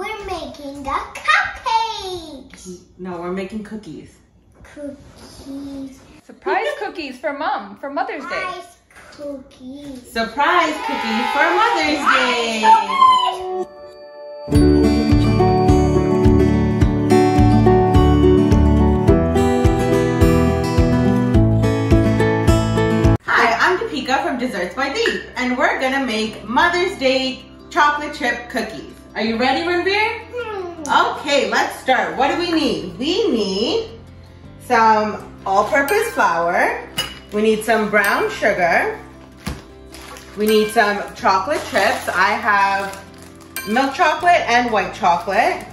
We're making the cupcakes. No, we're making cookies. Cookies. Surprise cookies for Mom for Mother's Day. Surprise cookies. Surprise cookie for Mother's Day. Hi, I'm Deepika from Desserts by Deep, and we're gonna make Mother's Day chocolate chip cookies. Are you ready, Ranveer? Mm. Okay, let's start. What do we need? We need some all-purpose flour, we need some brown sugar, we need some chocolate chips. I have milk chocolate and white chocolate.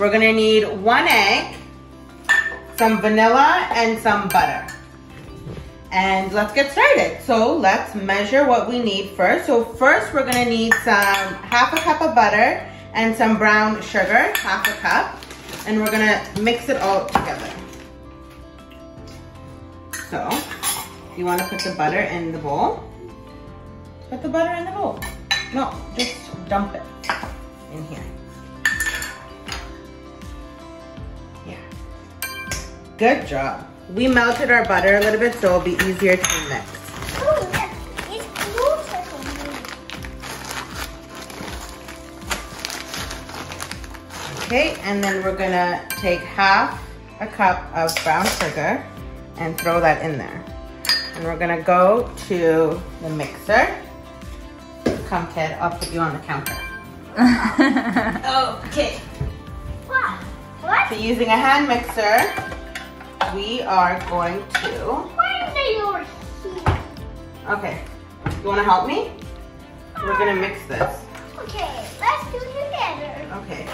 We're gonna need 1 egg, some vanilla, and some butter. And let's get started. So let's measure what we need first. So first we're gonna need some 1/2 cup of butter and some brown sugar, 1/2 cup. And we're gonna mix it all together. So you want to put the butter in the bowl. Put the butter in the bowl. No, just dump it in here. Yeah. Good job. We melted our butter a little bit so it'll be easier to mix. Oh, yeah. It's closer to me. Okay, and then we're gonna take 1/2 cup of brown sugar and throw that in there. And we're gonna go to the mixer. Come, kid, I'll put you on the counter. Okay. What? So using a hand mixer, we are going to... Why are you over here? Okay, you wanna help me? We're gonna mix this. Okay, let's do it together. Okay.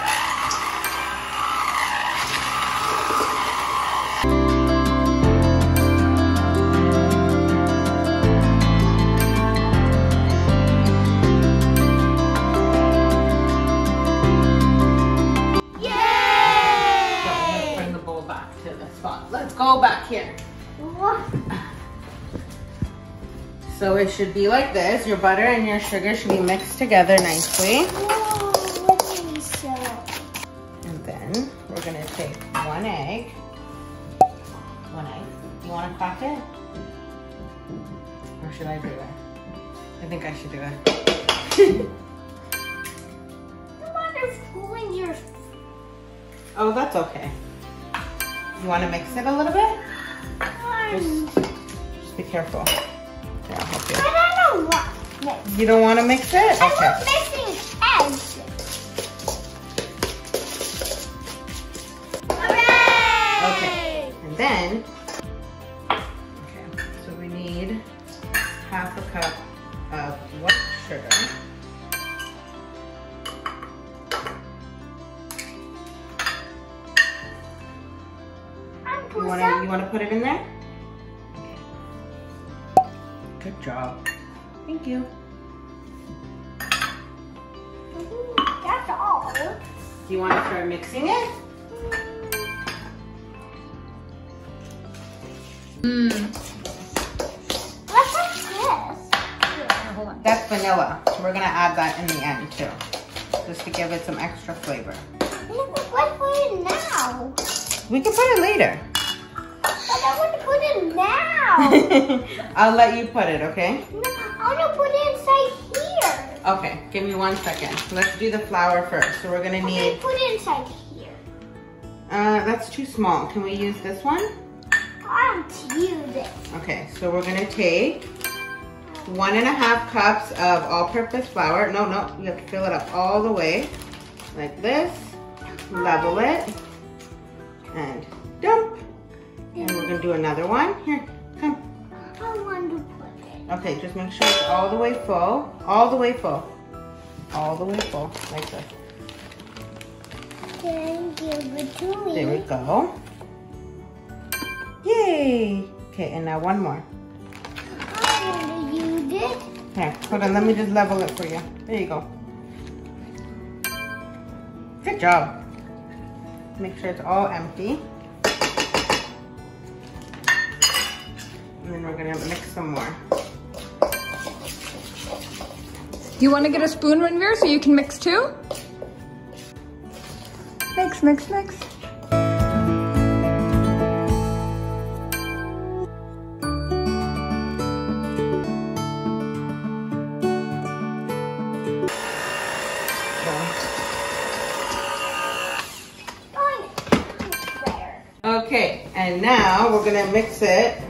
So it should be like this. Your butter and your sugar should be mixed together nicely. Whoa, so. And then we're gonna take 1 egg. 1 egg. You wanna crack it? Or should I do it? I think I should do it. The water's pulling your... Oh, that's okay. You wanna mix it a little bit? Just be careful. Yeah, okay. I don't know what mix. You don't want to mix it? Okay. I'm mixing eggs. Hooray! Okay, and then, okay, so we need 1/2 cup of white sugar. You want to put it in there? Good job. Thank you. That's all. Do you want to start mixing it? Let's mix this. That's vanilla. We're going to add that in the end too. Just to give it some extra flavor. Let's put it now. We can put it later. I want to put it now. I'll let you put it, okay? No, I want to put it inside here. Okay, give me 1 second. Let's do the flour first. So we're gonna need. Can we put it inside here? That's too small. Can we use this one? I want to use it. Okay, so we're gonna take 1 1/2 cups of all-purpose flour. No, you have to fill it up all the way, like this. Level it, and dump. And we're going to do another one. Here, come. I want to put it. Okay, just make sure it's all the way full. All the way full. All the way full. Like this. Then give it to me. There we go. Yay! Okay, and now 1 more. I want to use it. Here, hold on. Let me just level it for you. There you go. Good job. Make sure it's all empty. And then we're gonna mix some more. You wanna get a spoon, Ranveer, so you can mix too? Mix. Okay, and now we're gonna mix it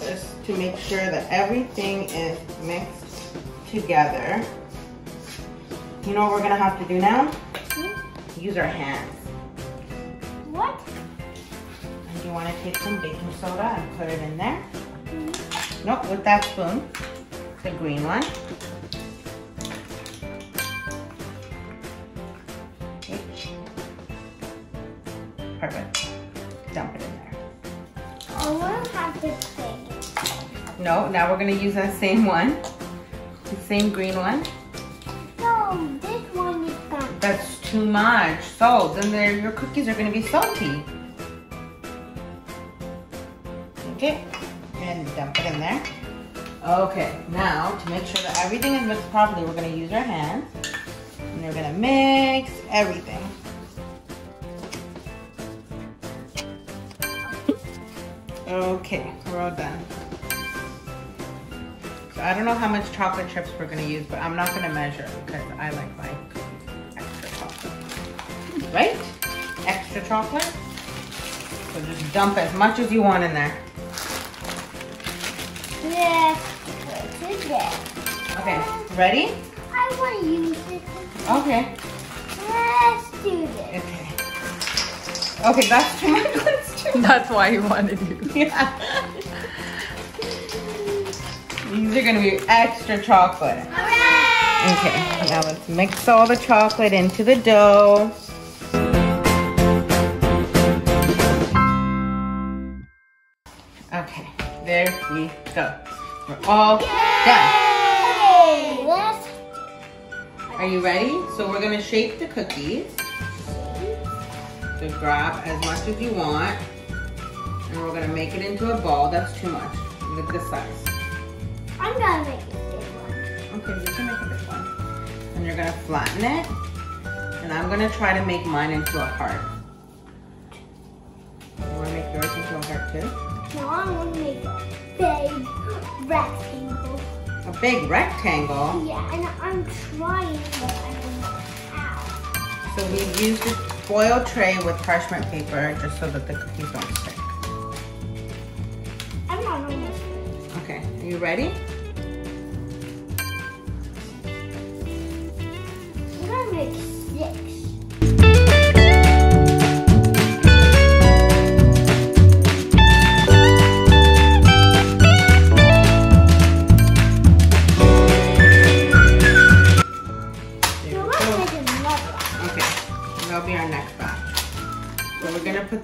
just to make sure that everything is mixed together. You know what we're gonna have to do now? Use our hands. What? And you want to take some baking soda and put it in there. Nope, with that spoon, the green one. Okay. Perfect. Dump it in there. I want to have this thing. No, now we're going to use that same one. The same green one. No, this one is done. That's too much, so then your cookies are going to be salty. Okay, and dump it in there. Okay, now to make sure that everything is mixed properly, we're going to use our hands and we're going to mix everything. Okay, we're all done. So I don't know how much chocolate chips we're going to use, but I'm not going to measure because I like mine. Right? Extra chocolate. So just dump as much as you want in there. Yeah. Okay, ready? I want to use this. Okay. Let's do this. Okay. Okay, that's too much. That's too much. That's why you wanted to. Yeah. These are gonna be extra chocolate. Hooray! Okay, now let's mix all the chocolate into the dough. Okay, there we go. We're all done. Are you ready? So we're gonna shape the cookies. So grab as much as you want. And we're gonna make it into a ball. That's too much. Look at the size. I'm gonna make a big one. Okay, you can make a big one. And you're gonna flatten it. And I'm gonna try to make mine into a heart. You wanna make yours into a heart too? No, I'm going to make a big rectangle. A big rectangle? Yeah, and I'm trying, but I don't know how. So we've used a foil tray with parchment paper just so that the cookies don't stick. I'm not going to. Okay, are you ready? I'm going to make 6.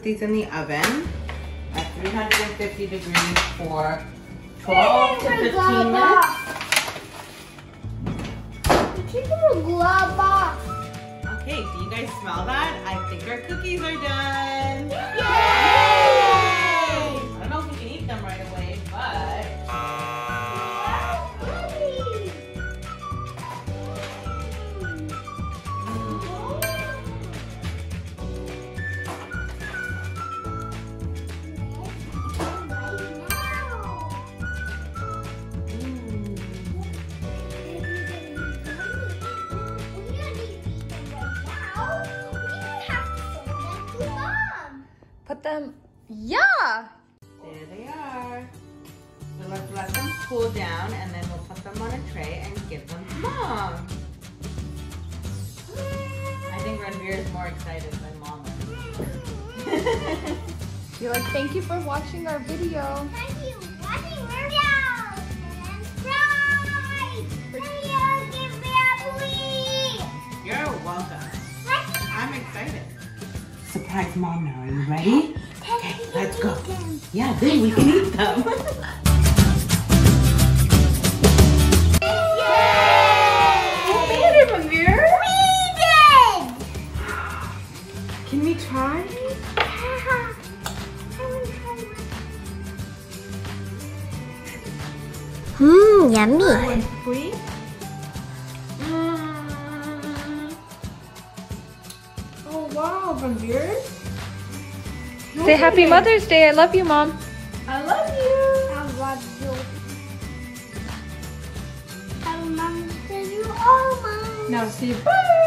These in the oven at 350 degrees for 12 to 15 minutes. Keep it in a glove box. Okay, do you guys smell that? I think our cookies are done. Yay! I don't know if we can eat them right away, but yeah! There they are. So let's let them cool down and then we'll put them on a tray and give them to Mom. I think Ranveer is more excited than Mom is. You're like, thank you for watching our video. Thank you for watching our video. Subscribe! Please give me a please! You're welcome. I'm excited. Surprise Mom now, are you ready? Okay, let's go. Yeah, then we can eat them. Yay! We made it, Ranveer. We did! Can we try? Yeah. Mmm, yummy. One sweet. Oh, Wow, Bandir. No Say happy Mother's Day. I love you, Mom. I love you. I love you. I love you all, Mom. Now say bye.